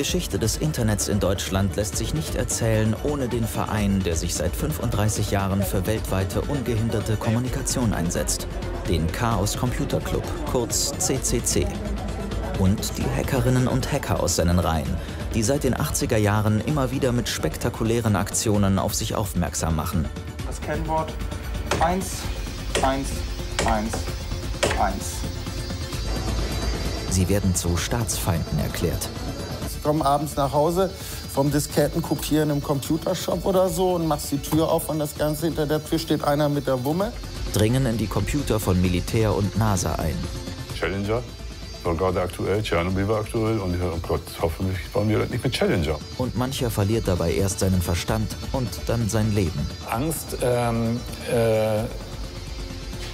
Geschichte des Internets in Deutschland lässt sich nicht erzählen ohne den Verein, der sich seit 35 Jahren für weltweite ungehinderte Kommunikation einsetzt, den Chaos Computer Club, kurz CCC. Und die Hackerinnen und Hacker aus seinen Reihen, die seit den 80er Jahren immer wieder mit spektakulären Aktionen auf sich aufmerksam machen. Das Kennwort 1111. Sie werden zu Staatsfeinden erklärt. Ich komme abends nach Hause vom Diskettenkopieren im Computershop oder so und machst die Tür auf und das Ganze hinter der Tür steht einer mit der Wumme. Dringen in die Computer von Militär und NASA ein. Challenger war gerade aktuell, Tschernobyl war aktuell und ich dachte, oh Gott, hoffentlich waren wir nicht mit Challenger. Und mancher verliert dabei erst seinen Verstand und dann sein Leben. Angst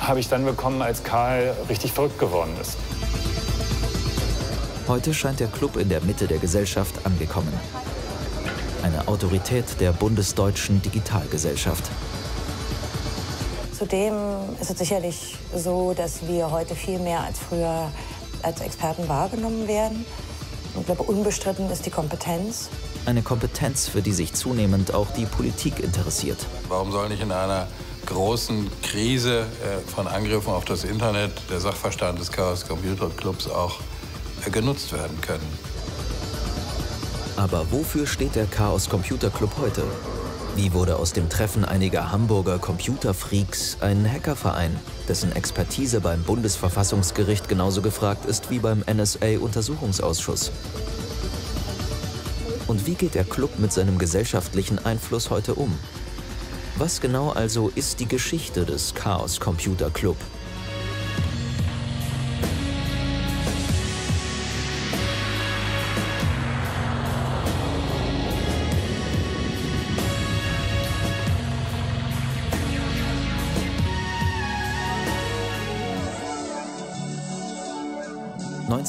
habe ich dann bekommen, als Karl richtig verrückt geworden ist. Heute scheint der Club in der Mitte der Gesellschaft angekommen. Eine Autorität der bundesdeutschen Digitalgesellschaft. Zudem ist es sicherlich so, dass wir heute viel mehr als früher als Experten wahrgenommen werden. Ich glaube, unbestritten ist die Kompetenz. Eine Kompetenz, für die sich zunehmend auch die Politik interessiert. Warum soll nicht in einer großen Krise von Angriffen auf das Internet der Sachverstand des Chaos Computer Clubs auch genutzt werden können. Aber wofür steht der Chaos Computer Club heute? Wie wurde aus dem Treffen einiger Hamburger Computerfreaks ein Hackerverein, dessen Expertise beim Bundesverfassungsgericht genauso gefragt ist wie beim NSA-Untersuchungsausschuss? Und wie geht der Club mit seinem gesellschaftlichen Einfluss heute um? Was genau also ist die Geschichte des Chaos Computer Club?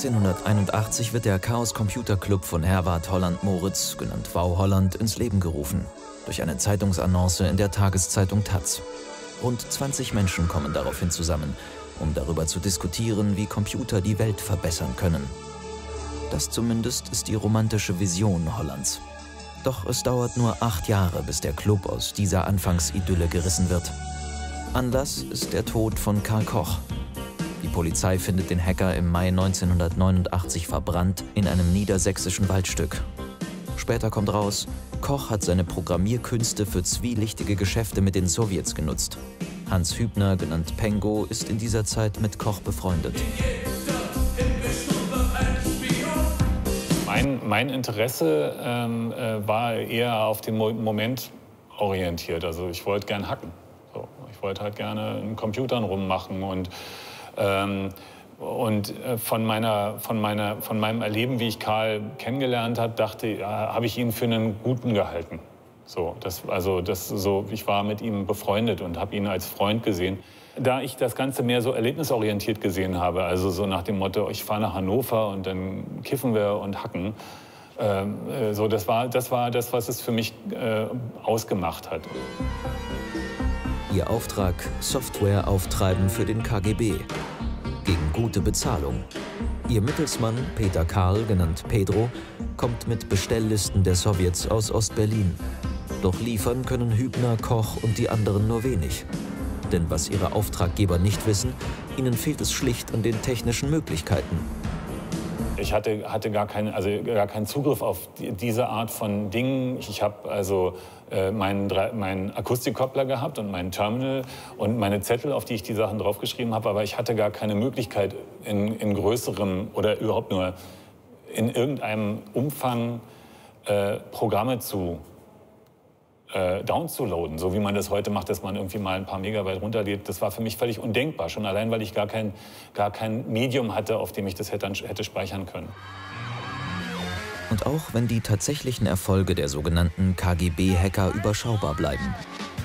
Im Jahr 1981 wird der Chaos Computer Club von Herwart Holland-Moritz, genannt Wau Holland, ins Leben gerufen. Durch eine Zeitungsannonce in der Tageszeitung taz. Rund 20 Menschen kommen daraufhin zusammen, um darüber zu diskutieren, wie Computer die Welt verbessern können. Das zumindest ist die romantische Vision Hollands. Doch es dauert nur 8 Jahre, bis der Club aus dieser Anfangsidylle gerissen wird. Anlass ist der Tod von Karl Koch. Die Polizei findet den Hacker im Mai 1989 verbrannt in einem niedersächsischen Waldstück. Später kommt raus, Koch hat seine Programmierkünste für zwielichtige Geschäfte mit den Sowjets genutzt. Hans Hübner, genannt Pengo, ist in dieser Zeit mit Koch befreundet. Mein Interesse war eher auf den Moment orientiert. Also ich wollte gern hacken. So, ich wollte halt gerne in Computern rummachen und von meinem Erleben, wie ich Karl kennengelernt habe, dachte, ja, habe ich ihn für einen Guten gehalten. So, ich war mit ihm befreundet und habe ihn als Freund gesehen. Da ich das Ganze mehr so erlebnisorientiert gesehen habe, also so nach dem Motto, ich fahre nach Hannover und dann kiffen wir und hacken, so, das war das, was es für mich ausgemacht hat. Ihr Auftrag: Software auftreiben für den KGB. Gegen gute Bezahlung. Ihr Mittelsmann, Peter Karl, genannt Pedro, kommt mit Bestelllisten der Sowjets aus Ostberlin. Doch liefern können Hübner, Koch und die anderen nur wenig. Denn was ihre Auftraggeber nicht wissen, ihnen fehlt es schlicht an den technischen Möglichkeiten. Ich hatte gar keinen Zugriff auf diese Art von Dingen. Ich habe also meinen Akustikkoppler gehabt und meinen Terminal und meine Zettel, auf die ich die Sachen draufgeschrieben habe. Aber ich hatte gar keine Möglichkeit, in größerem oder überhaupt nur in irgendeinem Umfang Programme zu downzuladen. So wie man das heute macht, dass man irgendwie mal ein paar Megabyte runterlädt. Das war für mich völlig undenkbar. Schon allein, weil ich gar kein Medium hatte, auf dem ich das hätte speichern können. Und auch wenn die tatsächlichen Erfolge der sogenannten KGB-Hacker überschaubar bleiben.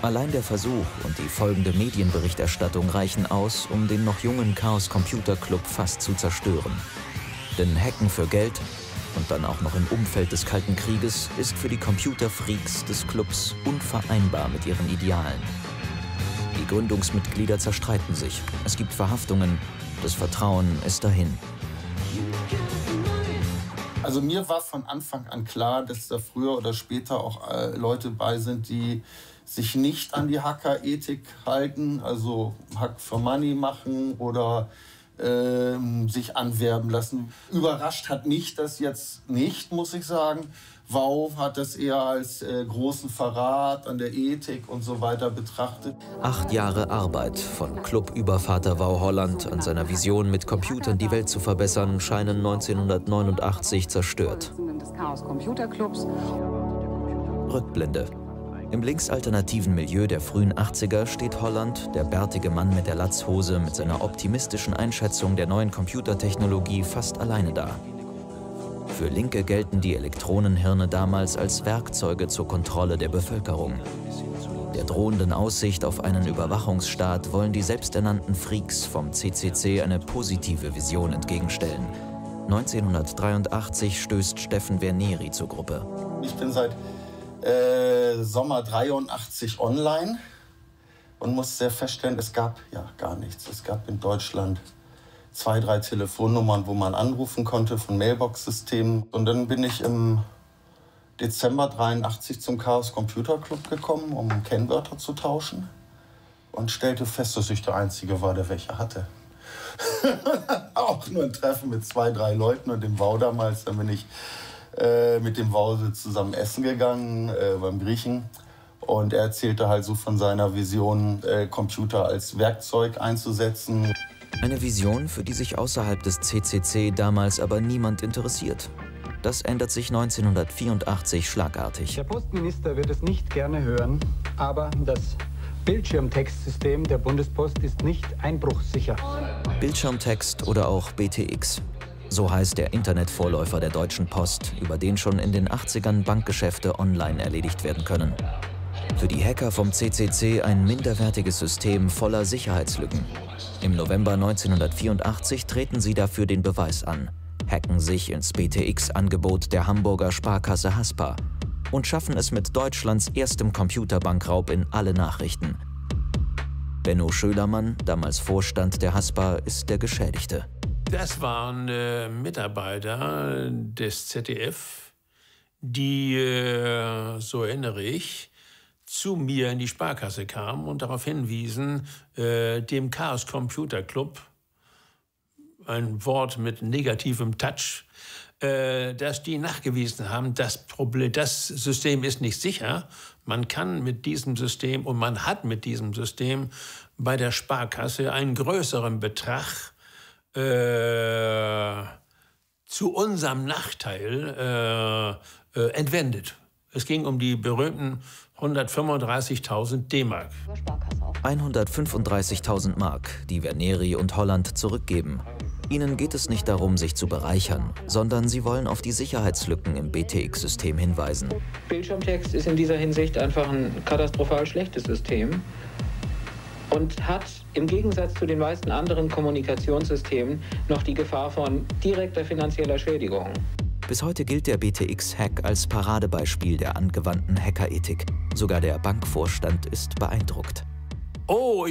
Allein der Versuch und die folgende Medienberichterstattung reichen aus, um den noch jungen Chaos Computer Club fast zu zerstören. Denn Hacken für Geld und dann auch noch im Umfeld des Kalten Krieges ist für die Computerfreaks des Clubs unvereinbar mit ihren Idealen. Die Gründungsmitglieder zerstreiten sich, es gibt Verhaftungen, das Vertrauen ist dahin. Also mir war von Anfang an klar, dass da früher oder später auch Leute bei sind, die sich nicht an die Hacker-Ethik halten, also Hack for Money machen oder sich anwerben lassen. Überrascht hat mich das jetzt nicht, muss ich sagen. Wau hat das eher als großen Verrat an der Ethik und so weiter betrachtet. 8 Jahre Arbeit von Clubübervater Wau Holland an seiner Vision, mit Computern die Welt zu verbessern, scheinen 1989 zerstört. Des Chaos Computer Clubs. Rückblende. Im linksalternativen Milieu der frühen 80er steht Holland, der bärtige Mann mit der Latzhose, mit seiner optimistischen Einschätzung der neuen Computertechnologie fast alleine da. Für Linke gelten die Elektronenhirne damals als Werkzeuge zur Kontrolle der Bevölkerung. Der drohenden Aussicht auf einen Überwachungsstaat wollen die selbsternannten Freaks vom CCC eine positive Vision entgegenstellen. 1983 stößt Steffen Wernery zur Gruppe. Ich bin seit Sommer 83 online und muss sehr feststellen, es gab ja gar nichts. Es gab in Deutschland 2, 3 Telefonnummern, wo man anrufen konnte von Mailbox-Systemen. Und dann bin ich im Dezember 83 zum Chaos Computer Club gekommen, um Kennwörter zu tauschen, und stellte fest, dass ich der Einzige war, der welche hatte. Auch nur ein Treffen mit 2, 3 Leuten und dem Wau damals. Dann bin ich mit dem Wau zusammen essen gegangen beim Griechen, und er erzählte halt so von seiner Vision, Computer als Werkzeug einzusetzen. Eine Vision, für die sich außerhalb des CCC damals aber niemand interessiert. Das ändert sich 1984 schlagartig. Der Postminister wird es nicht gerne hören, aber das Bildschirmtextsystem der Bundespost ist nicht einbruchsicher. Bildschirmtext oder auch BTX. So heißt der Internetvorläufer der Deutschen Post, über den schon in den 80ern Bankgeschäfte online erledigt werden können. Für die Hacker vom CCC ein minderwertiges System voller Sicherheitslücken. Im November 1984 treten sie dafür den Beweis an, hacken sich ins BTX-Angebot der Hamburger Sparkasse Haspa und schaffen es mit Deutschlands erstem Computerbankraub in alle Nachrichten. Benno Schölermann, damals Vorstand der Haspa, ist der Geschädigte. Das waren Mitarbeiter des ZDF, die, so erinnere ich, zu mir in die Sparkasse kamen und darauf hinwiesen, dem Chaos Computer Club, ein Wort mit negativem Touch, dass die nachgewiesen haben, das System ist nicht sicher. Man kann mit diesem System, und man hat mit diesem System bei der Sparkasse einen größeren Betrag zu unserem Nachteil entwendet. Es ging um die berühmten 135.000 D-Mark. 135.000 Mark, die Wernery und Holland zurückgeben. Ihnen geht es nicht darum, sich zu bereichern, sondern sie wollen auf die Sicherheitslücken im BTX-System hinweisen. Bildschirmtext ist in dieser Hinsicht einfach ein katastrophal schlechtes System. Und hat im Gegensatz zu den meisten anderen Kommunikationssystemen noch die Gefahr von direkter finanzieller Schädigung. Bis heute gilt der BTX-Hack als Paradebeispiel der angewandten Hackerethik. Sogar der Bankvorstand ist beeindruckt. Oh,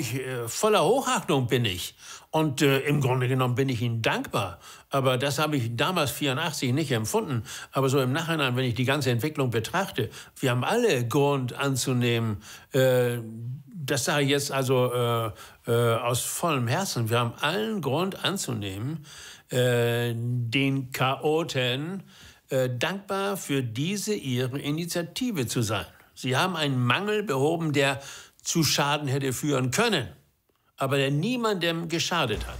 voller Hochachtung bin ich. Und im Grunde genommen bin ich Ihnen dankbar. Aber das habe ich damals 84 nicht empfunden. Aber so im Nachhinein, wenn ich die ganze Entwicklung betrachte, wir haben alle Grund anzunehmen, das sage ich jetzt also aus vollem Herzen. Wir haben allen Grund anzunehmen, den Chaoten dankbar für diese ihre Initiative zu sein. Sie haben einen Mangel behoben, der zu Schaden hätte führen können, aber der niemandem geschadet hat.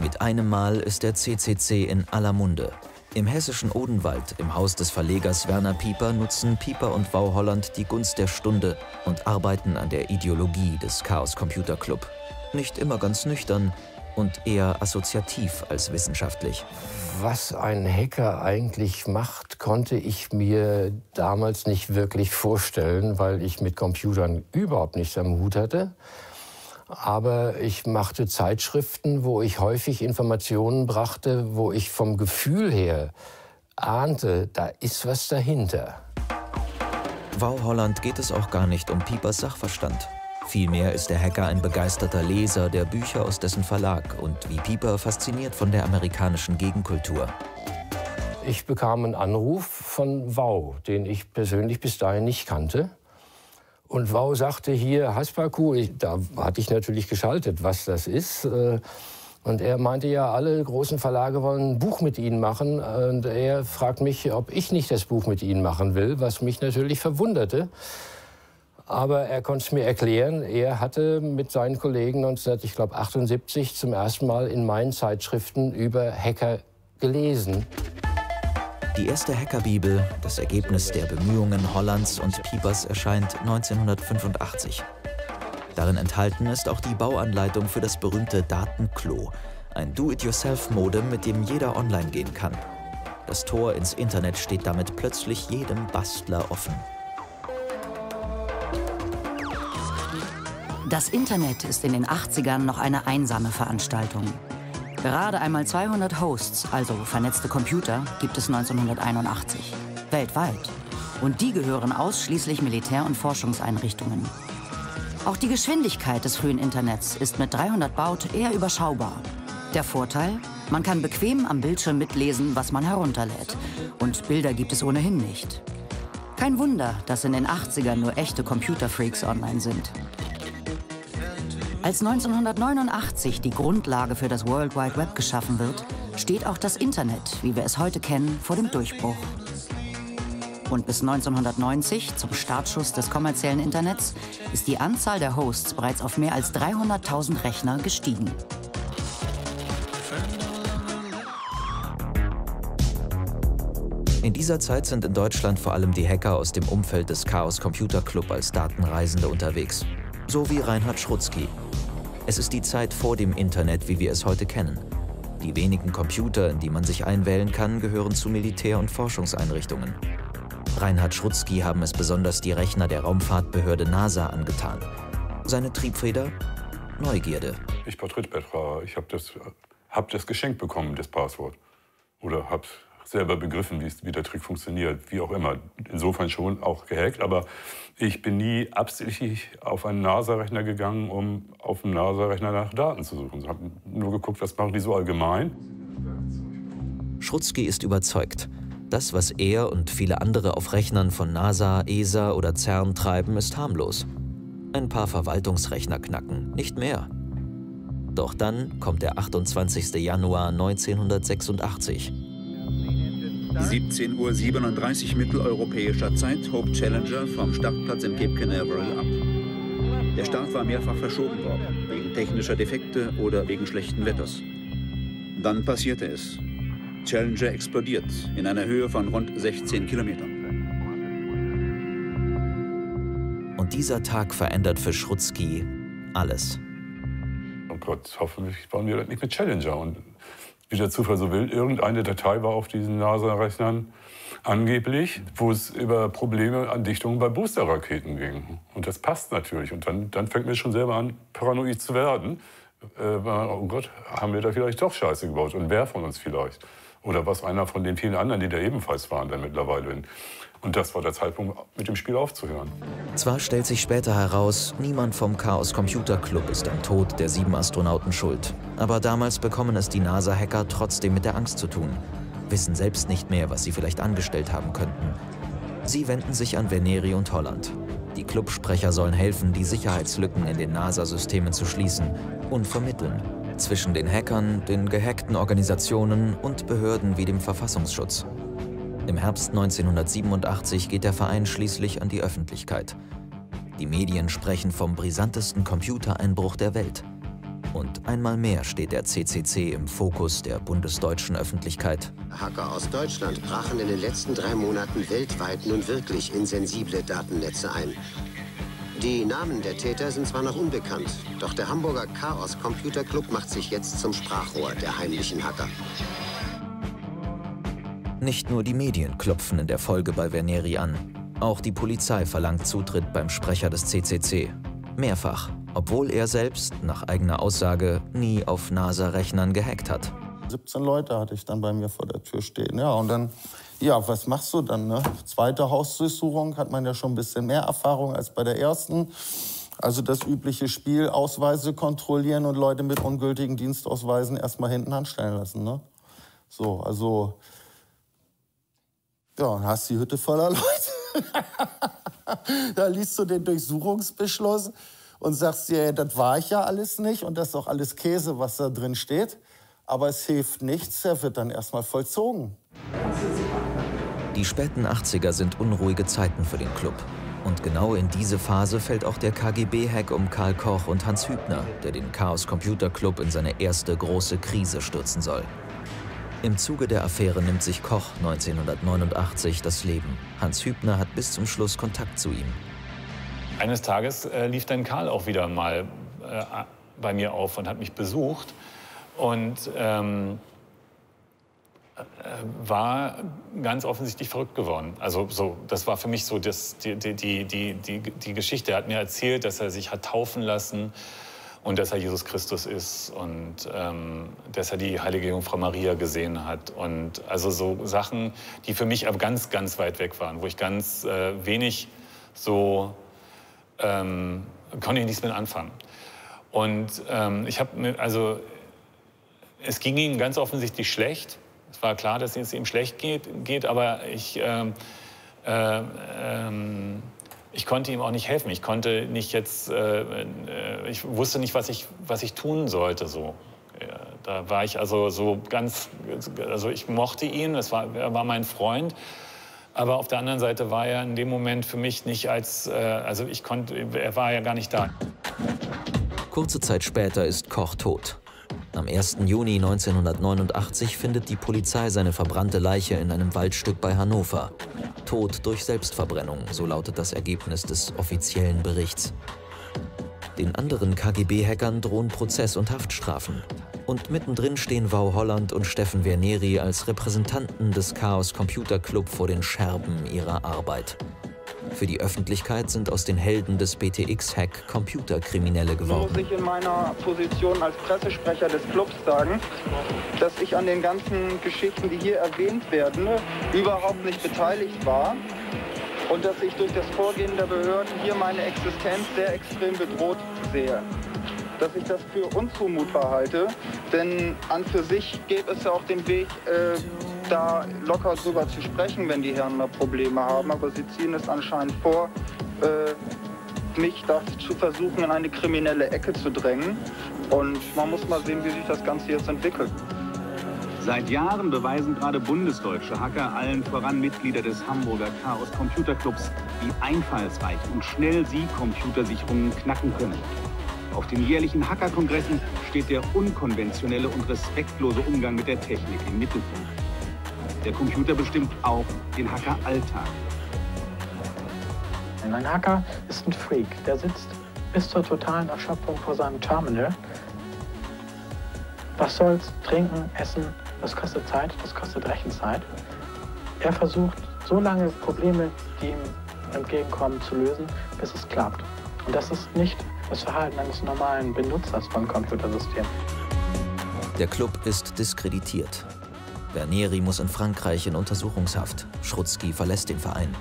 Mit einem Mal ist der CCC in aller Munde. Im hessischen Odenwald, im Haus des Verlegers Werner Pieper, nutzen Pieper und Wau Holland die Gunst der Stunde und arbeiten an der Ideologie des Chaos Computer Club. Nicht immer ganz nüchtern und eher assoziativ als wissenschaftlich. Was ein Hacker eigentlich macht, konnte ich mir damals nicht wirklich vorstellen, weil ich mit Computern überhaupt nichts am Hut hatte. Aber ich machte Zeitschriften, wo ich häufig Informationen brachte, wo ich vom Gefühl her ahnte, da ist was dahinter. Wau Holland geht es auch gar nicht um Piepers Sachverstand. Vielmehr ist der Hacker ein begeisterter Leser der Bücher aus dessen Verlag und wie Pieper fasziniert von der amerikanischen Gegenkultur. Ich bekam einen Anruf von Wau, den ich persönlich bis dahin nicht kannte. Und Wau sagte hier, Haspa-Kuh, da hatte ich natürlich geschaltet, was das ist. Und er meinte ja, alle großen Verlage wollen ein Buch mit Ihnen machen. Und er fragt mich, ob ich nicht das Buch mit Ihnen machen will, was mich natürlich verwunderte. Aber er konnte es mir erklären. Er hatte mit seinen Kollegen 1978 zum ersten Mal in meinen Zeitschriften über Hacker gelesen. Die erste Hackerbibel, das Ergebnis der Bemühungen Hollands und Piepers, erscheint 1985. Darin enthalten ist auch die Bauanleitung für das berühmte Datenklo, ein Do-it-yourself-Modem, mit dem jeder online gehen kann. Das Tor ins Internet steht damit plötzlich jedem Bastler offen. Das Internet ist in den 80ern noch eine einsame Veranstaltung. Gerade einmal 200 Hosts, also vernetzte Computer, gibt es 1981. Weltweit. Und die gehören ausschließlich Militär- und Forschungseinrichtungen. Auch die Geschwindigkeit des frühen Internets ist mit 300 Baud eher überschaubar. Der Vorteil? Man kann bequem am Bildschirm mitlesen, was man herunterlädt. Und Bilder gibt es ohnehin nicht. Kein Wunder, dass in den 80ern nur echte Computerfreaks online sind. Als 1989 die Grundlage für das World Wide Web geschaffen wird, steht auch das Internet, wie wir es heute kennen, vor dem Durchbruch. Und bis 1990, zum Startschuss des kommerziellen Internets, ist die Anzahl der Hosts bereits auf mehr als 300.000 Rechner gestiegen. In dieser Zeit sind in Deutschland vor allem die Hacker aus dem Umfeld des Chaos Computer Club als Datenreisende unterwegs. So wie Reinhard Schrutzki. Es ist die Zeit vor dem Internet, wie wir es heute kennen. Die wenigen Computer, in die man sich einwählen kann, gehören zu Militär- und Forschungseinrichtungen. Reinhard Schrutzki haben es besonders die Rechner der Raumfahrtbehörde NASA angetan. Seine Triebfeder? Neugierde. Ich war Trittbettfahrer. Ich hab das geschenkt bekommen, das Passwort. Oder hab's selber begriffen, wie der Trick funktioniert, wie auch immer. Insofern schon auch gehackt, aber ich bin nie absichtlich auf einen NASA-Rechner gegangen, um auf dem NASA-Rechner nach Daten zu suchen. Ich habe nur geguckt, was machen die so allgemein. Schrutzki ist überzeugt. Das, was er und viele andere auf Rechnern von NASA, ESA oder CERN treiben, ist harmlos. Ein paar Verwaltungsrechner knacken, nicht mehr. Doch dann kommt der 28. Januar 1986. 17:37 Uhr mitteleuropäischer Zeit hob Challenger vom Startplatz in Cape Canaveral ab. Der Start war mehrfach verschoben worden, wegen technischer Defekte oder wegen schlechten Wetters. Dann passierte es. Challenger explodiert in einer Höhe von rund 16 Kilometern. Und dieser Tag verändert für Schrutzki alles. Oh Gott, hoffentlich waren wir nicht mit Challenger. Und wie der Zufall so will, irgendeine Datei war auf diesen NASA-Rechnern angeblich, wo es über Probleme an Dichtungen bei Boosterraketen ging. Und das passt natürlich. Und dann fängt mir schon selber an, paranoid zu werden. Oh Gott, haben wir da vielleicht doch Scheiße gebaut? Und wer von uns vielleicht? Oder was einer von den vielen anderen, die da ebenfalls waren, dann mittlerweile. Und das war der Zeitpunkt, mit dem Spiel aufzuhören. Zwar stellt sich später heraus, niemand vom Chaos Computer Club ist am Tod der 7 Astronauten schuld. Aber damals bekommen es die NASA-Hacker trotzdem mit der Angst zu tun, wissen selbst nicht mehr, was sie vielleicht angestellt haben könnten. Sie wenden sich an Wernery und Holland. Die Clubsprecher sollen helfen, die Sicherheitslücken in den NASA-Systemen zu schließen und vermitteln. Zwischen den Hackern, den gehackten Organisationen und Behörden wie dem Verfassungsschutz. Im Herbst 1987 geht der Verein schließlich an die Öffentlichkeit. Die Medien sprechen vom brisantesten Computereinbruch der Welt. Und einmal mehr steht der CCC im Fokus der bundesdeutschen Öffentlichkeit. Hacker aus Deutschland brachen in den letzten 3 Monaten weltweit nun wirklich insensible Datennetze ein. Die Namen der Täter sind zwar noch unbekannt, doch der Hamburger Chaos Computer Club macht sich jetzt zum Sprachrohr der heimlichen Hacker. Nicht nur die Medien klopfen in der Folge bei Wernery an. Auch die Polizei verlangt Zutritt beim Sprecher des CCC. Mehrfach, obwohl er selbst, nach eigener Aussage, nie auf NASA-Rechnern gehackt hat. 17 Leute hatte ich dann bei mir vor der Tür stehen. Ja, und dann, ja, was machst du dann? Ne? Zweite Hausdurchsuchung hat man ja schon ein bisschen mehr Erfahrung als bei der ersten. Also das übliche Spiel, Ausweise kontrollieren und Leute mit ungültigen Dienstausweisen erstmal hinten anstellen lassen. Ne? So, also ja, dann hast du die Hütte voller Leute. Da liest du den Durchsuchungsbeschluss und sagst dir, ja, das war ich ja alles nicht und das ist auch alles Käse, was da drin steht. Aber es hilft nichts, er wird dann erstmal vollzogen. Die späten 80er sind unruhige Zeiten für den Club. Und genau in diese Phase fällt auch der KGB-Hack um Karl Koch und Hans Hübner, der den Chaos Computer Club in seine erste große Krise stürzen soll. Im Zuge der Affäre nimmt sich Koch 1989 das Leben. Hans Hübner hat bis zum Schluss Kontakt zu ihm. Eines Tages lief dann Karl auch wieder mal bei mir auf und hat mich besucht. Und war ganz offensichtlich verrückt geworden. Also so, das war für mich so das, die Geschichte. Er hat mir erzählt, dass er sich hat taufen lassen und dass er Jesus Christus ist und dass er die heilige Jungfrau Maria gesehen hat. Und also so Sachen, die für mich aber ganz, ganz weit weg waren, wo ich ganz wenig so, konnte ich nichts mit anfangen. Und ich habe, also es ging ihm ganz offensichtlich schlecht. Es war klar, dass es ihm schlecht geht, aber ich konnte ihm auch nicht helfen. Ich konnte nicht jetzt, ich wusste nicht, was ich tun sollte. So, da war ich also so ganz, also ich mochte ihn. Er war mein Freund, aber auf der anderen Seite war er in dem Moment für mich nicht als, also ich konnte, er war ja gar nicht da. Kurze Zeit später ist Koch tot. Am 1. Juni 1989 findet die Polizei seine verbrannte Leiche in einem Waldstück bei Hannover. Tod durch Selbstverbrennung, so lautet das Ergebnis des offiziellen Berichts. Den anderen KGB-Hackern drohen Prozess- und Haftstrafen. Und mittendrin stehen Wau Holland und Steffen Wernery als Repräsentanten des Chaos Computer Club vor den Scherben ihrer Arbeit. Für die Öffentlichkeit sind aus den Helden des BTX-Hack Computerkriminelle geworden. So muss ich in meiner Position als Pressesprecher des Clubs sagen, dass ich an den ganzen Geschichten, die hier erwähnt werden, überhaupt nicht beteiligt war und dass ich durch das Vorgehen der Behörden hier meine Existenz sehr extrem bedroht sehe. Dass ich das für unzumutbar halte, denn an für sich gäbe es ja auch den Weg, da locker drüber zu sprechen, wenn die Herren mal Probleme haben. Aber sie ziehen es anscheinend vor, mich da zu versuchen, in eine kriminelle Ecke zu drängen. Und man muss mal sehen, wie sich das Ganze jetzt entwickelt. Seit Jahren beweisen gerade bundesdeutsche Hacker, allen voran Mitglieder des Hamburger Chaos Computer Clubs, wie einfallsreich und schnell sie Computersicherungen knacken können. Auf den jährlichen Hackerkongressen steht der unkonventionelle und respektlose Umgang mit der Technik im Mittelpunkt. Der Computer bestimmt auch den Hackeralltag. Ein Hacker ist ein Freak, der sitzt bis zur totalen Erschöpfung vor seinem Terminal. Was soll's? Trinken, essen, das kostet Zeit, das kostet Rechenzeit. Er versucht, so lange Probleme, die ihm entgegenkommen, zu lösen, bis es klappt. Und das ist nicht das Verhalten eines normalen Benutzers von Computersystemen. Der Club ist diskreditiert. Wernery muss in Frankreich in Untersuchungshaft. Schrutzki verlässt den Verein.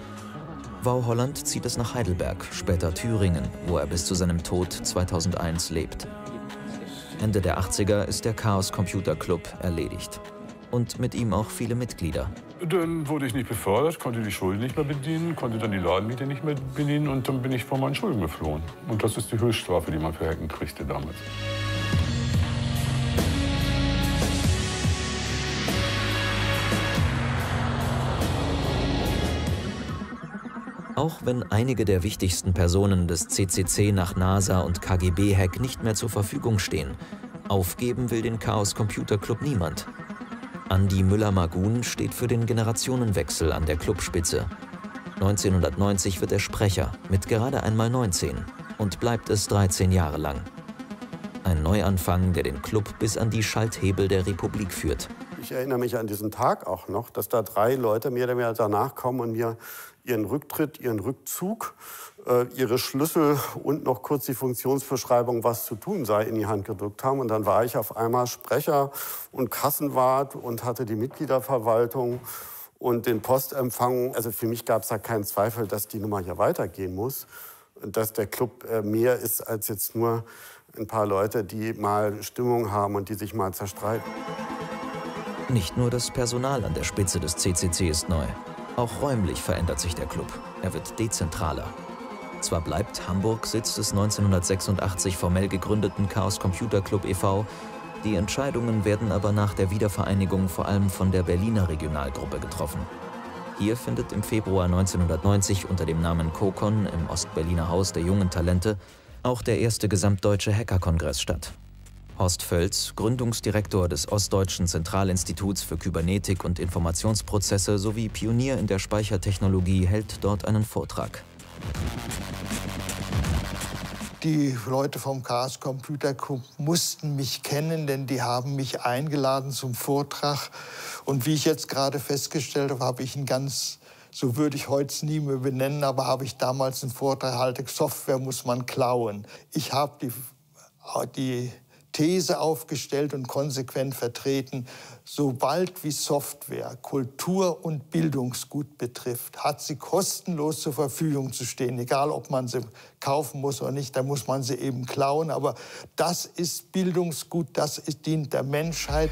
Wau Holland zieht es nach Heidelberg, später Thüringen, wo er bis zu seinem Tod 2001 lebt. Ende der 80er ist der Chaos Computer Club erledigt. Und mit ihm auch viele Mitglieder. Dann wurde ich nicht befördert, konnte die Schulden nicht mehr bedienen, konnte dann die Ladenmiete nicht mehr bedienen und dann bin ich vor meinen Schulden geflohen. Und das ist die Höchststrafe, die man für Hacken kriegte damals. Auch wenn einige der wichtigsten Personen des CCC nach NASA und KGB-Hack nicht mehr zur Verfügung stehen, aufgeben will den Chaos Computer Club niemand. Andi Müller-Maguhn steht für den Generationenwechsel an der Clubspitze. 1990 wird er Sprecher, mit gerade einmal 19, und bleibt es 13 Jahre lang. Ein Neuanfang, der den Club bis an die Schalthebel der Republik führt. Ich erinnere mich an diesen Tag auch noch, dass da drei Leute mir danach kommen und mir ihren Rücktritt, ihren Rückzug, ihre Schlüssel und noch kurz die Funktionsbeschreibung, was zu tun sei, in die Hand gedrückt haben. Und dann war ich auf einmal Sprecher und Kassenwart und hatte die Mitgliederverwaltung und den Postempfang. Also für mich gab es da keinen Zweifel, dass die Nummer hier weitergehen muss. dass der Club mehr ist als jetzt nur ein paar Leute, die mal Stimmung haben und die sich mal zerstreiten. Nicht nur das Personal an der Spitze des CCC ist neu. Auch räumlich verändert sich der Club. Er wird dezentraler. Zwar bleibt Hamburg Sitz des 1986 formell gegründeten Chaos Computer Club e.V., die Entscheidungen werden aber nach der Wiedervereinigung vor allem von der Berliner Regionalgruppe getroffen. Hier findet im Februar 1990 unter dem Namen COCON im Ostberliner Haus der jungen Talente auch der erste gesamtdeutsche Hackerkongress statt. Horst Völz, Gründungsdirektor des Ostdeutschen Zentralinstituts für Kybernetik und Informationsprozesse sowie Pionier in der Speichertechnologie, hält dort einen Vortrag. Die Leute vom Chaos Computer Club mussten mich kennen, denn die haben mich eingeladen zum Vortrag. Und wie ich jetzt gerade festgestellt habe, habe ich einen ganz, so würde ich heute nie mehr benennen, aber habe ich damals einen Vortrag gehalten, Software muss man klauen. Ich habe die These aufgestellt und konsequent vertreten, sobald wie Software Kultur- und Bildungsgut betrifft, hat sie kostenlos zur Verfügung zu stehen. Egal, ob man sie kaufen muss oder nicht, da muss man sie eben klauen. Aber das ist Bildungsgut, das dient der Menschheit.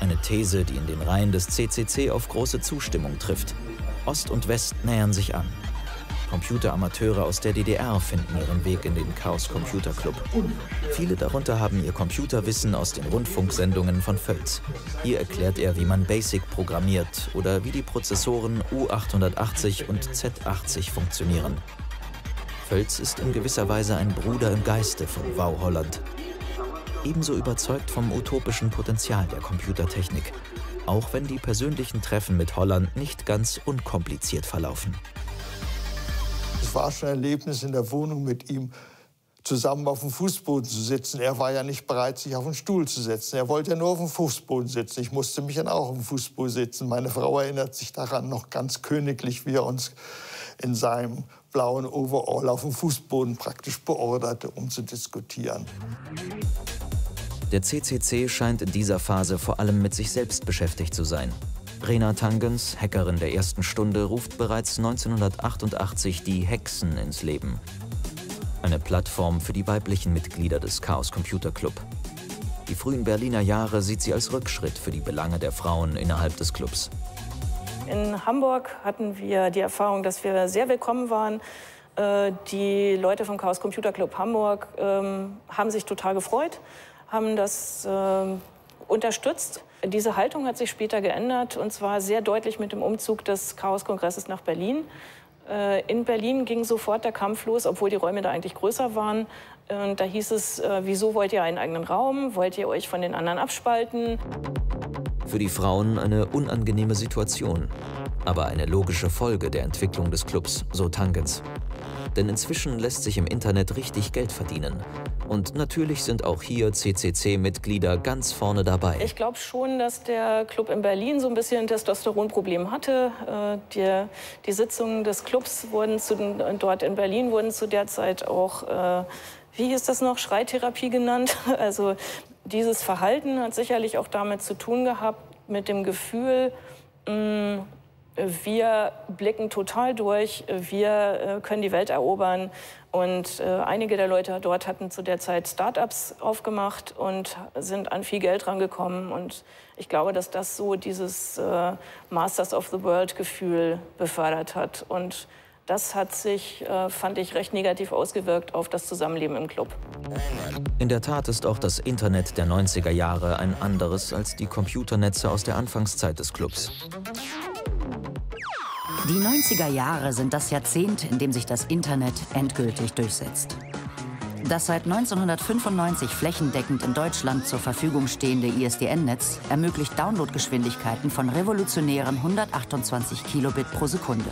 Eine These, die in den Reihen des CCC auf große Zustimmung trifft. Ost und West nähern sich an. Computeramateure aus der DDR finden ihren Weg in den Chaos Computer Club. Viele darunter haben ihr Computerwissen aus den Rundfunksendungen von Völz. Hier erklärt er, wie man BASIC programmiert oder wie die Prozessoren U880 und Z80 funktionieren. Völz ist in gewisser Weise ein Bruder im Geiste von Wau Holland. Ebenso überzeugt vom utopischen Potenzial der Computertechnik, auch wenn die persönlichen Treffen mit Holland nicht ganz unkompliziert verlaufen. Es war schon ein Erlebnis, in der Wohnung mit ihm zusammen auf dem Fußboden zu sitzen. Er war ja nicht bereit, sich auf den Stuhl zu setzen. Er wollte ja nur auf dem Fußboden sitzen. Ich musste mich dann auch auf dem Fußboden setzen. Meine Frau erinnert sich daran noch ganz königlich, wie er uns in seinem blauen Overall auf dem Fußboden praktisch beorderte, um zu diskutieren. Der CCC scheint in dieser Phase vor allem mit sich selbst beschäftigt zu sein. Rena Tangens, Hackerin der ersten Stunde, ruft bereits 1988 die Hexen ins Leben. Eine Plattform für die weiblichen Mitglieder des Chaos Computer Club. Die frühen Berliner Jahre sieht sie als Rückschritt für die Belange der Frauen innerhalb des Clubs. In Hamburg hatten wir die Erfahrung, dass wir sehr willkommen waren. Die Leute vom Chaos Computer Club Hamburg haben sich total gefreut, haben das unterstützt. Diese Haltung hat sich später geändert, und zwar sehr deutlich mit dem Umzug des Chaos-Kongresses nach Berlin. In Berlin ging sofort der Kampf los, obwohl die Räume da eigentlich größer waren. Da hieß es, wieso wollt ihr einen eigenen Raum? Wollt ihr euch von den anderen abspalten? Für die Frauen eine unangenehme Situation, aber eine logische Folge der Entwicklung des Clubs, so Tangens. Denn inzwischen lässt sich im Internet richtig Geld verdienen. Und natürlich sind auch hier CCC-Mitglieder ganz vorne dabei. Ich glaube schon, dass der Club in Berlin so ein bisschen ein Testosteronproblem hatte. Die Sitzungen des Clubs dort in Berlin wurden zu der Zeit auch, wie hieß das noch, Schreitherapie genannt. Also dieses Verhalten hat sicherlich auch damit zu tun gehabt, mit dem Gefühl, wir blicken total durch, wir können die Welt erobern. Und einige der Leute dort hatten zu der Zeit Start-ups aufgemacht und sind an viel Geld rangekommen. Und ich glaube, dass das so dieses Masters of the World-Gefühl befördert hat. Und das hat sich, fand ich, recht negativ ausgewirkt auf das Zusammenleben im Club. In der Tat ist auch das Internet der 90er Jahre ein anderes als die Computernetze aus der Anfangszeit des Clubs. Die 90er Jahre sind das Jahrzehnt, in dem sich das Internet endgültig durchsetzt. Das seit 1995 flächendeckend in Deutschland zur Verfügung stehende ISDN-Netz ermöglicht Downloadgeschwindigkeiten von revolutionären 128 Kilobit pro Sekunde.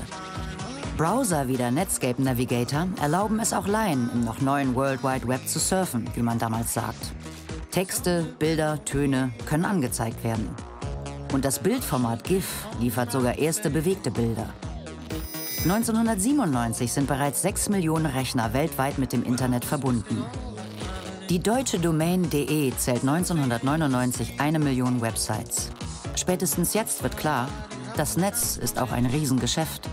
Browser wie der Netscape Navigator erlauben es auch Laien, im noch neuen World Wide Web zu surfen, wie man damals sagt. Texte, Bilder, Töne können angezeigt werden. Und das Bildformat GIF liefert sogar erste bewegte Bilder. 1997 sind bereits 6 Millionen Rechner weltweit mit dem Internet verbunden. Die deutsche Domain .de zählt 1999 eine Million Websites. Spätestens jetzt wird klar, das Netz ist auch ein Riesengeschäft.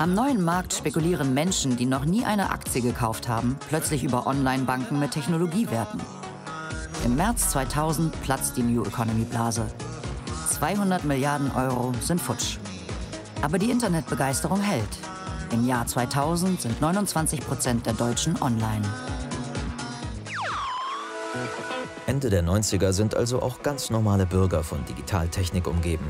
Am neuen Markt spekulieren Menschen, die noch nie eine Aktie gekauft haben, plötzlich über Online-Banken mit Technologiewerten. Im März 2000 platzt die New Economy-Blase. 200 Milliarden Euro sind futsch. Aber die Internetbegeisterung hält. Im Jahr 2000 sind 29% der Deutschen online. Ende der 90er sind also auch ganz normale Bürger von Digitaltechnik umgeben.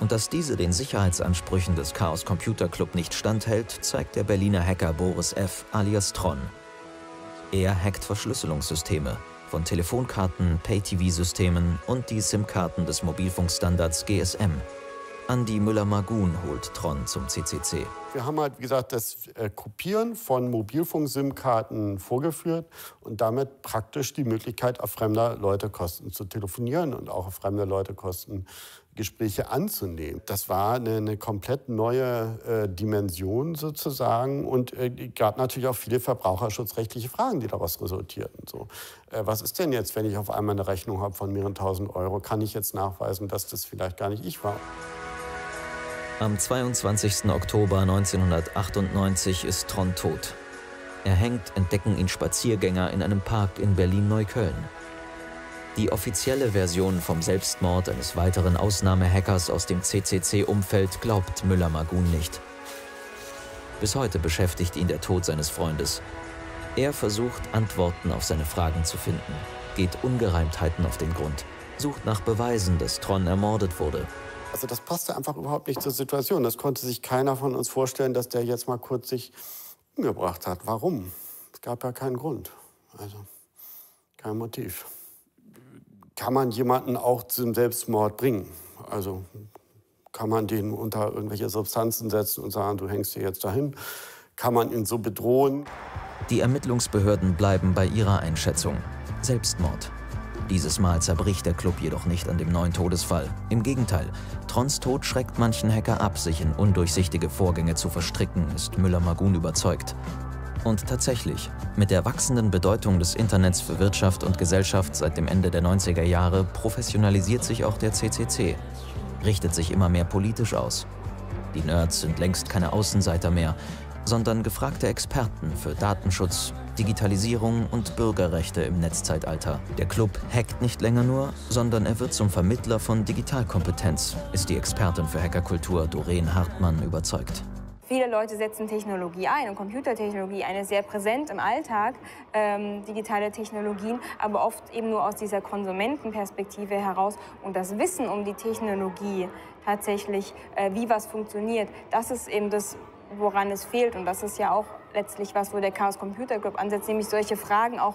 Und dass diese den Sicherheitsansprüchen des Chaos Computer Club nicht standhält, zeigt der Berliner Hacker Boris F. alias Tron. Er hackt Verschlüsselungssysteme von Telefonkarten, Pay-TV-Systemen und die SIM-Karten des Mobilfunkstandards GSM. Andi Müller-Maguhn holt Tron zum CCC. Wir haben halt, wie gesagt, das Kopieren von Mobilfunk-SIM-Karten vorgeführt und damit praktisch die Möglichkeit, auf fremder Leute Kosten zu telefonieren und auch auf fremder Leute Kosten Gespräche anzunehmen. Das war eine komplett neue Dimension sozusagen und gab natürlich auch viele verbraucherschutzrechtliche Fragen, die daraus resultierten. So, was ist denn jetzt, wenn ich auf einmal eine Rechnung habe von mehreren tausend Euro? Kann ich jetzt nachweisen, dass das vielleicht gar nicht ich war? Am 22. Oktober 1998 ist Tron tot. Er hängt, entdecken ihn Spaziergänger in einem Park in Berlin-Neukölln. Die offizielle Version vom Selbstmord eines weiteren Ausnahmehackers aus dem CCC-Umfeld glaubt Müller-Maguhn nicht. Bis heute beschäftigt ihn der Tod seines Freundes. Er versucht, Antworten auf seine Fragen zu finden, geht Ungereimtheiten auf den Grund, sucht nach Beweisen, dass Tron ermordet wurde. Also das passte einfach überhaupt nicht zur Situation. Das konnte sich keiner von uns vorstellen, dass der jetzt mal kurz sich umgebracht hat. Warum? Es gab ja keinen Grund. Also kein Motiv. Kann man jemanden auch zum Selbstmord bringen? Also kann man den unter irgendwelche Substanzen setzen und sagen, du hängst dir jetzt dahin? Kann man ihn so bedrohen? Die Ermittlungsbehörden bleiben bei ihrer Einschätzung. Selbstmord. Dieses Mal zerbricht der Club jedoch nicht an dem neuen Todesfall. Im Gegenteil, Trons Tod schreckt manchen Hacker ab, sich in undurchsichtige Vorgänge zu verstricken, ist Müller-Maguhn überzeugt. Und tatsächlich, mit der wachsenden Bedeutung des Internets für Wirtschaft und Gesellschaft seit dem Ende der 90er Jahre professionalisiert sich auch der CCC, richtet sich immer mehr politisch aus. Die Nerds sind längst keine Außenseiter mehr, sondern gefragte Experten für Datenschutz, Digitalisierung und Bürgerrechte im Netzzeitalter. Der Club hackt nicht länger nur, sondern er wird zum Vermittler von Digitalkompetenz, ist die Expertin für Hackerkultur Doreen Hartmann überzeugt. Viele Leute setzen Technologie ein und Computertechnologie ein, ist sehr präsent im Alltag, digitale Technologien, aber oft eben nur aus dieser Konsumentenperspektive heraus. Und das Wissen um die Technologie tatsächlich, wie was funktioniert, das ist eben das, woran es fehlt. Und das ist ja auch letztlich was, wo der Chaos Computer Club ansetzt, nämlich solche Fragen auch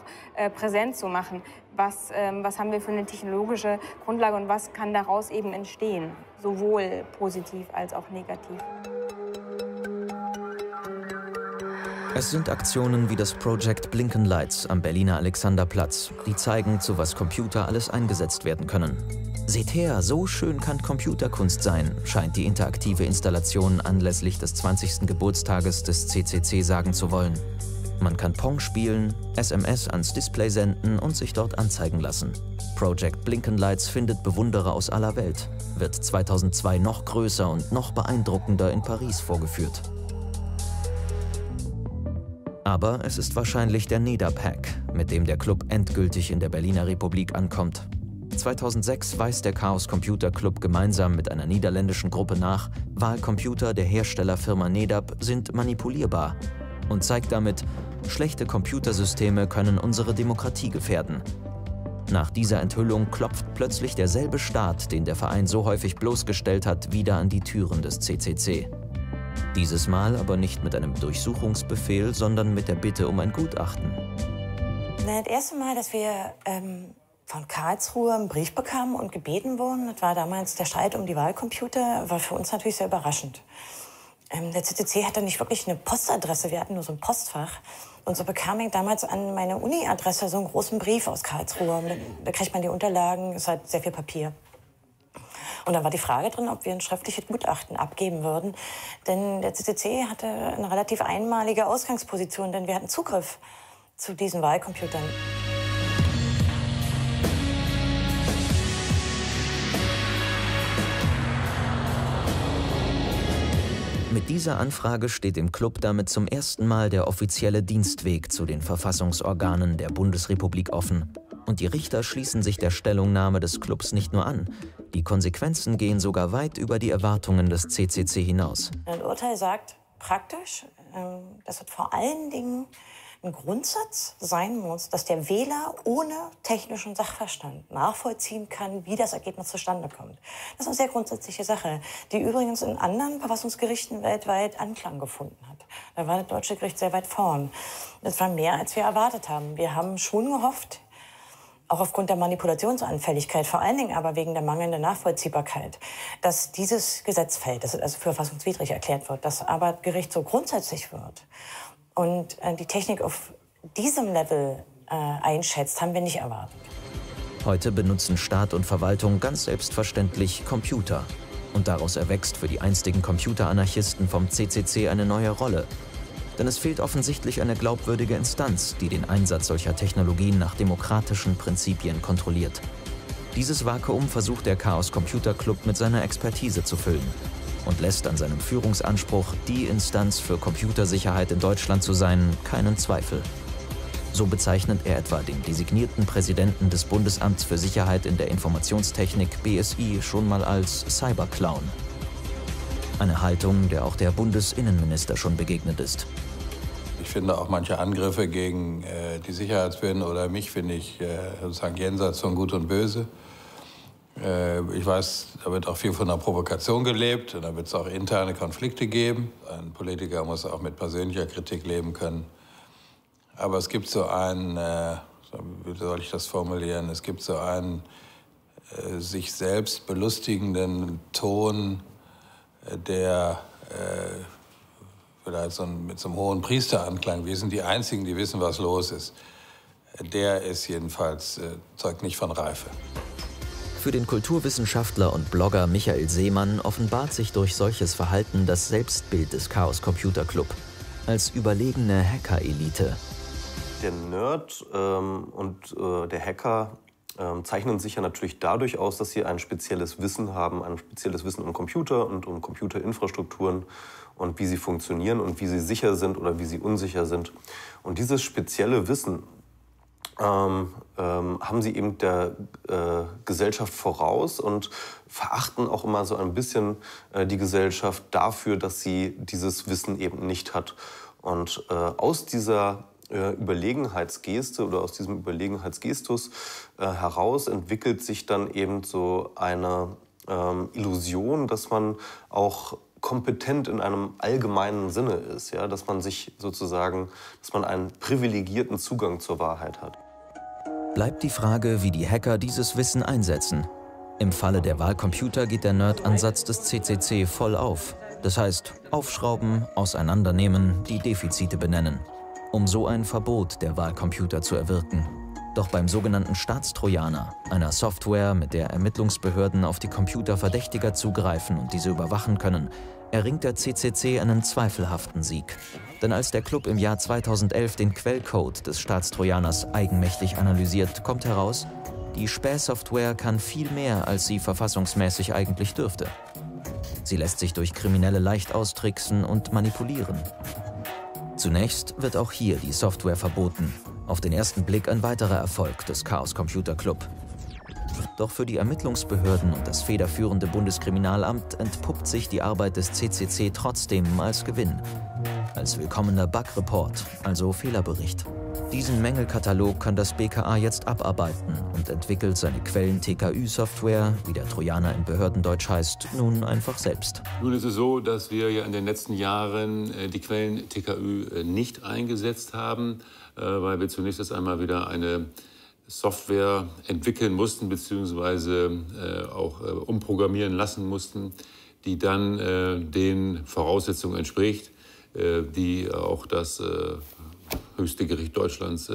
präsent zu machen. Was haben wir für eine technologische Grundlage und was kann daraus eben entstehen, sowohl positiv als auch negativ. Es sind Aktionen wie das Projekt Blinkenlights am Berliner Alexanderplatz, die zeigen, zu was Computer alles eingesetzt werden können. Seht her, so schön kann Computerkunst sein, scheint die interaktive Installation anlässlich des 20. Geburtstages des CCC sagen zu wollen. Man kann Pong spielen, SMS ans Display senden und sich dort anzeigen lassen. Project Blinkenlights findet Bewunderer aus aller Welt, wird 2002 noch größer und noch beeindruckender in Paris vorgeführt. Aber es ist wahrscheinlich der NEDAP-Hack, mit dem der Club endgültig in der Berliner Republik ankommt. 2006 weist der Chaos Computer Club gemeinsam mit einer niederländischen Gruppe nach, Wahlcomputer der Herstellerfirma NEDAP sind manipulierbar und zeigt damit, schlechte Computersysteme können unsere Demokratie gefährden. Nach dieser Enthüllung klopft plötzlich derselbe Staat, den der Verein so häufig bloßgestellt hat, wieder an die Türen des CCC. Dieses Mal aber nicht mit einem Durchsuchungsbefehl, sondern mit der Bitte um ein Gutachten. Na, das erste Mal, dass wir von Karlsruhe einen Brief bekamen und gebeten wurden. Das war damals der Streit um die Wahlcomputer, war für uns natürlich sehr überraschend. Der CCC hatte nicht wirklich eine Postadresse, wir hatten nur so ein Postfach. Und so bekam ich damals an meine Uni-Adresse so einen großen Brief aus Karlsruhe. Da kriegt man die Unterlagen, ist halt sehr viel Papier. Und dann war die Frage drin, ob wir ein schriftliches Gutachten abgeben würden. Denn der CCC hatte eine relativ einmalige Ausgangsposition, denn wir hatten Zugriff zu diesen Wahlcomputern. Mit dieser Anfrage steht dem Club damit zum ersten Mal der offizielle Dienstweg zu den Verfassungsorganen der Bundesrepublik offen. Und die Richter schließen sich der Stellungnahme des Clubs nicht nur an. Die Konsequenzen gehen sogar weit über die Erwartungen des CCC hinaus. Ein Urteil sagt praktisch, dass es vor allen Dingen ein Grundsatz sein muss, dass der Wähler ohne technischen Sachverstand nachvollziehen kann, wie das Ergebnis zustande kommt. Das ist eine sehr grundsätzliche Sache, die übrigens in anderen Verfassungsgerichten weltweit Anklang gefunden hat. Da war das deutsche Gericht sehr weit vorn. Das war mehr, als wir erwartet haben. Wir haben schon gehofft, auch aufgrund der Manipulationsanfälligkeit, vor allen Dingen aber wegen der mangelnden Nachvollziehbarkeit, dass dieses Gesetz fällt, dass es also für verfassungswidrig erklärt wird, dass aber das Gericht so grundsätzlich wird und die Technik auf diesem Level einschätzt, haben wir nicht erwartet. Heute benutzen Staat und Verwaltung ganz selbstverständlich Computer. Und daraus erwächst für die einstigen Computeranarchisten vom CCC eine neue Rolle. Denn es fehlt offensichtlich eine glaubwürdige Instanz, die den Einsatz solcher Technologien nach demokratischen Prinzipien kontrolliert. Dieses Vakuum versucht der Chaos Computer Club mit seiner Expertise zu füllen und lässt an seinem Führungsanspruch, die Instanz für Computersicherheit in Deutschland zu sein, keinen Zweifel. So bezeichnet er etwa den designierten Präsidenten des Bundesamts für Sicherheit in der Informationstechnik BSI schon mal als Cyberclown. Eine Haltung, der auch der Bundesinnenminister schon begegnet ist. Ich finde auch manche Angriffe gegen die Sicherheitsbehörden oder mich, finde ich sozusagen jenseits von Gut und Böse. Ich weiß, da wird auch viel von der Provokation gelebt und da wird es auch interne Konflikte geben. Ein Politiker muss auch mit persönlicher Kritik leben können. Aber es gibt so einen, wie soll ich das formulieren, es gibt so einen sich selbst belustigenden Ton, der vielleicht so mit so einem hohen Priesteranklang, wir sind die Einzigen, die wissen, was los ist, der ist jedenfalls, zeugt nicht von Reife. Für den Kulturwissenschaftler und Blogger Michael Seemann offenbart sich durch solches Verhalten das Selbstbild des Chaos Computer Club als überlegene Hacker-Elite. Der Nerd und der Hacker zeichnen sich ja natürlich dadurch aus, dass sie ein spezielles Wissen haben, ein spezielles Wissen um Computer und um Computerinfrastrukturen und wie sie funktionieren und wie sie sicher sind oder wie sie unsicher sind. Und dieses spezielle Wissen haben sie eben der Gesellschaft voraus und verachten auch immer so ein bisschen die Gesellschaft dafür, dass sie dieses Wissen eben nicht hat. Und aus dieser Überlegenheitsgeste oder aus diesem Überlegenheitsgestus heraus entwickelt sich dann eben so eine Illusion, dass man auch kompetent in einem allgemeinen Sinne ist, ja? Dass man sich sozusagen, dass man einen privilegierten Zugang zur Wahrheit hat. Bleibt die Frage, wie die Hacker dieses Wissen einsetzen. Im Falle der Wahlcomputer geht der Nerd-Ansatz des CCC voll auf. Das heißt, aufschrauben, auseinandernehmen, die Defizite benennen, um so ein Verbot der Wahlcomputer zu erwirken. Doch beim sogenannten Staatstrojaner, einer Software, mit der Ermittlungsbehörden auf die Computer Verdächtiger zugreifen und diese überwachen können, erringt der CCC einen zweifelhaften Sieg. Denn als der Club im Jahr 2011 den Quellcode des Staatstrojaners eigenmächtig analysiert, kommt heraus, die Spähsoftware kann viel mehr, als sie verfassungsmäßig eigentlich dürfte. Sie lässt sich durch Kriminelle leicht austricksen und manipulieren. Zunächst wird auch hier die Software verboten. Auf den ersten Blick ein weiterer Erfolg des Chaos Computer Club. Doch für die Ermittlungsbehörden und das federführende Bundeskriminalamt entpuppt sich die Arbeit des CCC trotzdem als Gewinn. Als willkommener Bug-Report, also Fehlerbericht. Diesen Mängelkatalog kann das BKA jetzt abarbeiten und entwickelt seine Quellen-TKÜ-Software, wie der Trojaner im Behördendeutsch heißt, nun einfach selbst. Nun ist es so, dass wir ja in den letzten Jahren die Quellen-TKÜ nicht eingesetzt haben, weil wir zunächst erst einmal wieder eine Software entwickeln mussten bzw. auch umprogrammieren lassen mussten, die dann den Voraussetzungen entspricht, die auch das höchste Gericht Deutschlands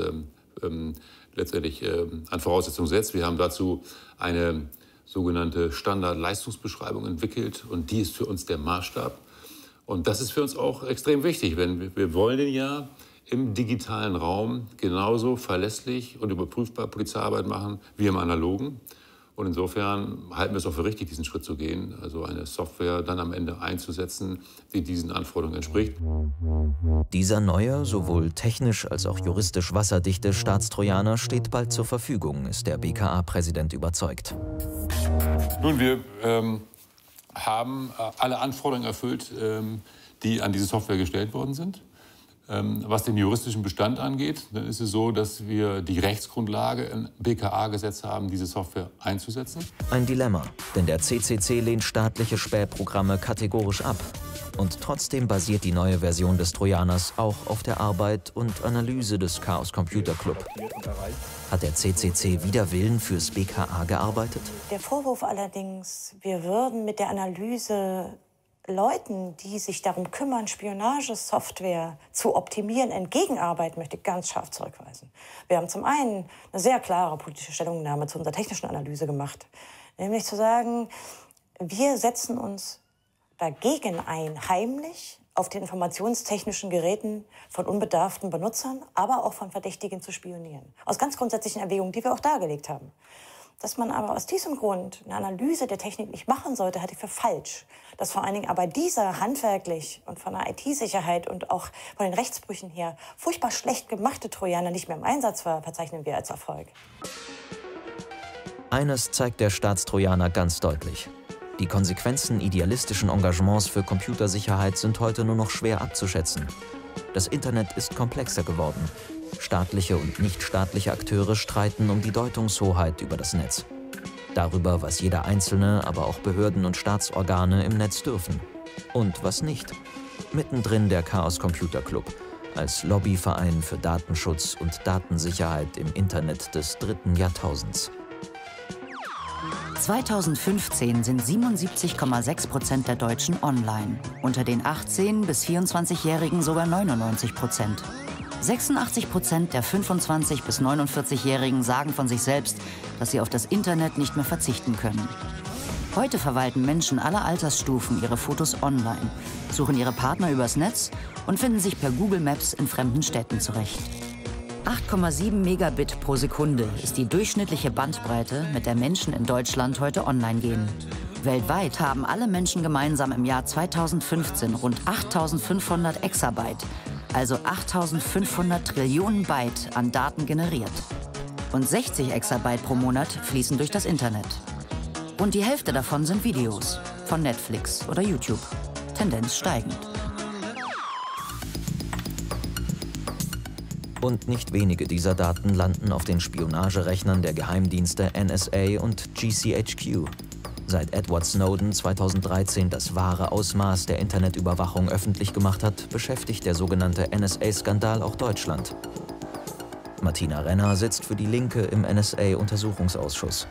letztendlich an Voraussetzungen setzt. Wir haben dazu eine sogenannte Standardleistungsbeschreibung entwickelt und die ist für uns der Maßstab. Und das ist für uns auch extrem wichtig, denn wir wollen den ja im digitalen Raum genauso verlässlich und überprüfbar Polizeiarbeit machen wie im analogen. Und insofern halten wir es auch für richtig, diesen Schritt zu gehen, also eine Software dann am Ende einzusetzen, die diesen Anforderungen entspricht. Dieser neue, sowohl technisch als auch juristisch wasserdichte Staatstrojaner steht bald zur Verfügung, ist der BKA-Präsident überzeugt. Nun, wir haben alle Anforderungen erfüllt, die an diese Software gestellt worden sind. Was den juristischen Bestand angeht, dann ist es so, dass wir die Rechtsgrundlage im BKA-Gesetz haben, diese Software einzusetzen. Ein Dilemma, denn der CCC lehnt staatliche Spähprogramme kategorisch ab. Und trotzdem basiert die neue Version des Trojaners auch auf der Arbeit und Analyse des Chaos Computer Club. Hat der CCC wider Willen fürs BKA gearbeitet? Der Vorwurf allerdings, wir würden mit der Analyse Leuten, die sich darum kümmern, Spionagesoftware zu optimieren, entgegenarbeiten, möchte ich ganz scharf zurückweisen. Wir haben zum einen eine sehr klare politische Stellungnahme zu unserer technischen Analyse gemacht, nämlich zu sagen, wir setzen uns dagegen ein, heimlich auf den informationstechnischen Geräten von unbedarften Benutzern, aber auch von Verdächtigen zu spionieren. Aus ganz grundsätzlichen Erwägungen, die wir auch dargelegt haben. Dass man aber aus diesem Grund eine Analyse der Technik nicht machen sollte, halte ich für falsch. Dass vor allen Dingen aber dieser handwerklich und von der IT-Sicherheit und auch von den Rechtsbrüchen her furchtbar schlecht gemachte Trojaner nicht mehr im Einsatz war, verzeichnen wir als Erfolg. Eines zeigt der Staatstrojaner ganz deutlich. Die Konsequenzen idealistischen Engagements für Computersicherheit sind heute nur noch schwer abzuschätzen. Das Internet ist komplexer geworden. Staatliche und nichtstaatliche Akteure streiten um die Deutungshoheit über das Netz. Darüber, was jeder Einzelne, aber auch Behörden und Staatsorgane im Netz dürfen. Und was nicht. Mittendrin der Chaos Computer Club, als Lobbyverein für Datenschutz und Datensicherheit im Internet des 3. Jahrtausends. 2015 sind 77,6% der Deutschen online. Unter den 18- bis 24-Jährigen sogar 99%. 86% der 25- bis 49-Jährigen sagen von sich selbst, dass sie auf das Internet nicht mehr verzichten können. Heute verwalten Menschen aller Altersstufen ihre Fotos online, suchen ihre Partner übers Netz und finden sich per Google Maps in fremden Städten zurecht. 8,7 Megabit pro Sekunde ist die durchschnittliche Bandbreite, mit der Menschen in Deutschland heute online gehen. Weltweit haben alle Menschen gemeinsam im Jahr 2015 rund 8.500 Exabyte, also 8.500 Trillionen Byte an Daten generiert. Und 60 Exabyte pro Monat fließen durch das Internet. Und die Hälfte davon sind Videos von Netflix oder YouTube. Tendenz steigend. Und nicht wenige dieser Daten landen auf den Spionagerechnern der Geheimdienste NSA und GCHQ. Seit Edward Snowden 2013 das wahre Ausmaß der Internetüberwachung öffentlich gemacht hat, beschäftigt der sogenannte NSA-Skandal auch Deutschland. Martina Renner sitzt für die Linke im NSA-Untersuchungsausschuss.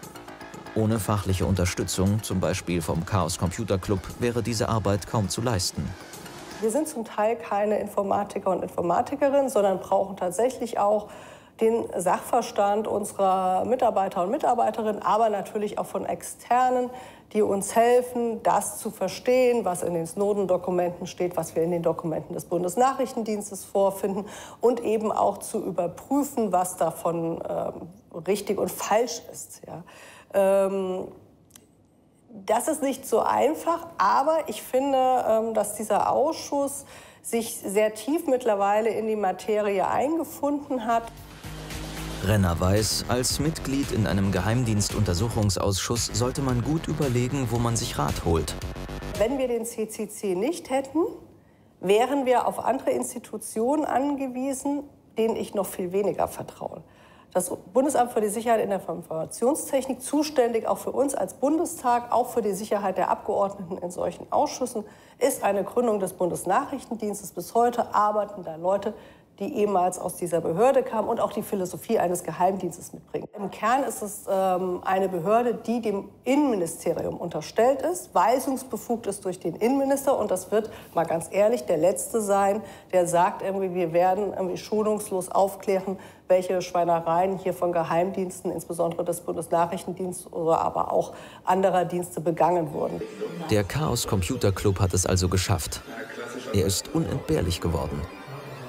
Ohne fachliche Unterstützung, zum Beispiel vom Chaos Computer Club, wäre diese Arbeit kaum zu leisten. Wir sind zum Teil keine Informatiker und Informatikerinnen, sondern brauchen tatsächlich auch den Sachverstand unserer Mitarbeiter und Mitarbeiterinnen, aber natürlich auch von Externen, die uns helfen, das zu verstehen, was in den Snowden-Dokumenten steht, was wir in den Dokumenten des Bundesnachrichtendienstes vorfinden und eben auch zu überprüfen, was davon richtig und falsch ist. Ja. Das ist nicht so einfach, aber ich finde, dass dieser Ausschuss sich sehr tief mittlerweile in die Materie eingefunden hat. Renner weiß, als Mitglied in einem Geheimdienstuntersuchungsausschuss sollte man gut überlegen, wo man sich Rat holt. Wenn wir den CCC nicht hätten, wären wir auf andere Institutionen angewiesen, denen ich noch viel weniger vertraue. Das Bundesamt für die Sicherheit in der Informationstechnik, zuständig auch für uns als Bundestag, auch für die Sicherheit der Abgeordneten in solchen Ausschüssen, ist eine Gründung des Bundesnachrichtendienstes. Bis heute arbeiten da Leute, die ehemals aus dieser Behörde kamen und auch die Philosophie eines Geheimdienstes mitbringen. Im Kern ist es eine Behörde, die dem Innenministerium unterstellt ist, weisungsbefugt ist durch den Innenminister. Und das wird, mal ganz ehrlich, der Letzte sein, der sagt, irgendwie, wir werden irgendwie schonungslos aufklären, welche Schweinereien hier von Geheimdiensten, insbesondere des Bundesnachrichtendienstes oder aber auch anderer Dienste begangen wurden. Der Chaos Computer Club hat es also geschafft. Er ist unentbehrlich geworden.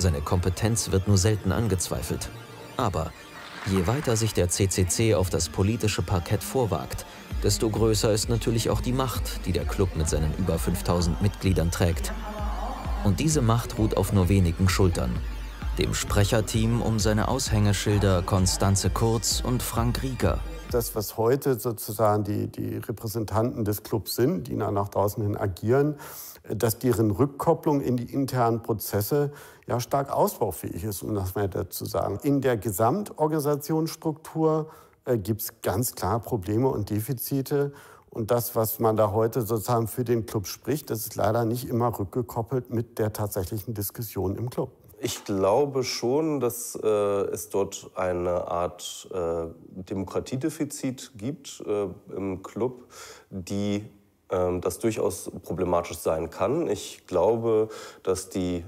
Seine Kompetenz wird nur selten angezweifelt. Aber Je weiter sich der CCC auf das politische Parkett vorwagt, desto größer ist natürlich auch die Macht, die der Club mit seinen über 5000 Mitgliedern trägt. Und diese Macht ruht auf nur wenigen Schultern. Dem Sprecherteam um seine Aushängeschilder Constanze Kurz und Frank Rieger. Das, was heute sozusagen die Repräsentanten des Clubs sind, die nach draußen hin agieren, dass deren Rückkopplung in die internen Prozesse ja stark ausbaufähig ist, um das mal dazu zu sagen. In der Gesamtorganisationsstruktur gibt es ganz klar Probleme und Defizite. Und das, was man da heute sozusagen für den Club spricht, das ist leider nicht immer rückgekoppelt mit der tatsächlichen Diskussion im Club. Ich glaube schon, dass es dort eine Art Demokratiedefizit gibt im Club, die das durchaus problematisch sein kann. Ich glaube, dass die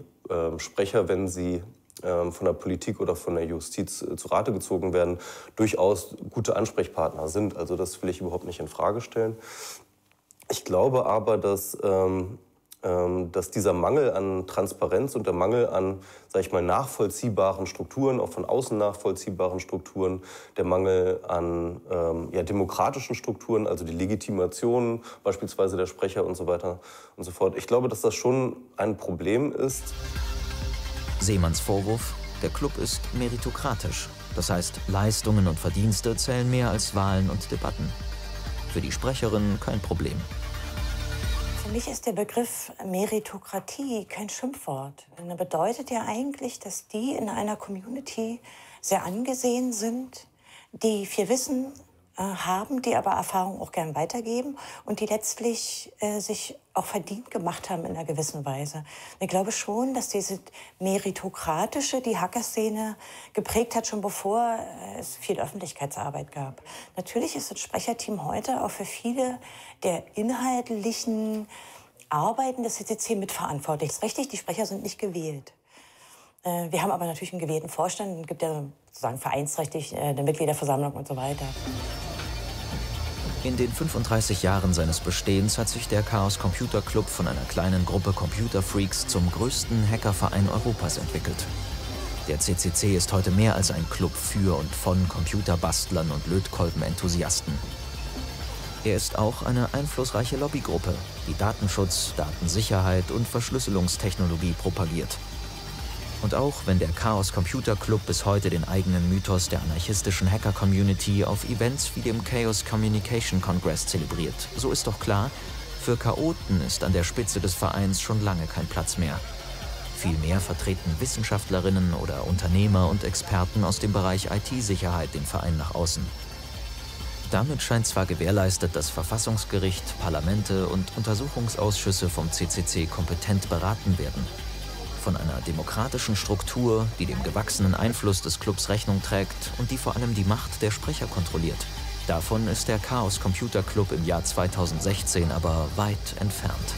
Sprecher, wenn sie von der Politik oder von der Justiz zu Rate gezogen werden, durchaus gute Ansprechpartner sind. Also das will ich überhaupt nicht in Frage stellen. Ich glaube aber, dass dieser Mangel an Transparenz und der Mangel an, sag ich mal, nachvollziehbaren Strukturen, auch von außen nachvollziehbaren Strukturen, der Mangel an demokratischen Strukturen, also die Legitimation beispielsweise der Sprecher und so weiter und so fort. Ich glaube, dass das schon ein Problem ist. Seemanns Vorwurf, der Club ist meritokratisch. Das heißt, Leistungen und Verdienste zählen mehr als Wahlen und Debatten. Für die Sprecherin kein Problem. Für mich ist der Begriff Meritokratie kein Schimpfwort. Er bedeutet ja eigentlich, dass die in einer Community sehr angesehen sind, die viel Wissen haben, die aber Erfahrung auch gern weitergeben und die letztlich sich auch verdient gemacht haben in einer gewissen Weise. Ich glaube schon, dass diese meritokratische, die Hackerszene geprägt hat, schon bevor es viel Öffentlichkeitsarbeit gab. Natürlich ist das Sprecherteam heute auch für viele der inhaltlichen Arbeiten des CCC mitverantwortlich. Das ist richtig, die Sprecher sind nicht gewählt. Wir haben aber natürlich einen gewählten Vorstand, es gibt ja sozusagen vereinsrechtlich eine Mitgliederversammlung und so weiter. In den 35 Jahren seines Bestehens hat sich der Chaos Computer Club von einer kleinen Gruppe Computerfreaks zum größten Hackerverein Europas entwickelt. Der CCC ist heute mehr als ein Club für und von Computerbastlern und Lötkolben-Enthusiasten. Er ist auch eine einflussreiche Lobbygruppe, die Datenschutz, Datensicherheit und Verschlüsselungstechnologie propagiert. Und auch wenn der Chaos Computer Club bis heute den eigenen Mythos der anarchistischen Hacker-Community auf Events wie dem Chaos Communication Congress zelebriert, so ist doch klar, für Chaoten ist an der Spitze des Vereins schon lange kein Platz mehr. Vielmehr vertreten Wissenschaftlerinnen oder Unternehmer und Experten aus dem Bereich IT-Sicherheit den Verein nach außen. Damit scheint zwar gewährleistet, dass Verfassungsgericht, Parlamente und Untersuchungsausschüsse vom CCC kompetent beraten werden. Von einer demokratischen Struktur, die dem gewachsenen Einfluss des Clubs Rechnung trägt und die vor allem die Macht der Sprecher kontrolliert. Davon ist der Chaos Computer Club im Jahr 2016 aber weit entfernt.